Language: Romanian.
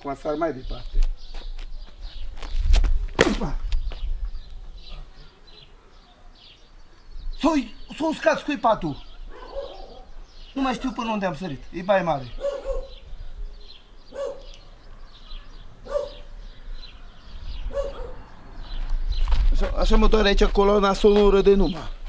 acum sar mai departe. S-a uscat scuipatul. Nu mai știu până unde am sărit. E baie mare. Așa mă doare aici coloana sonoră de numai.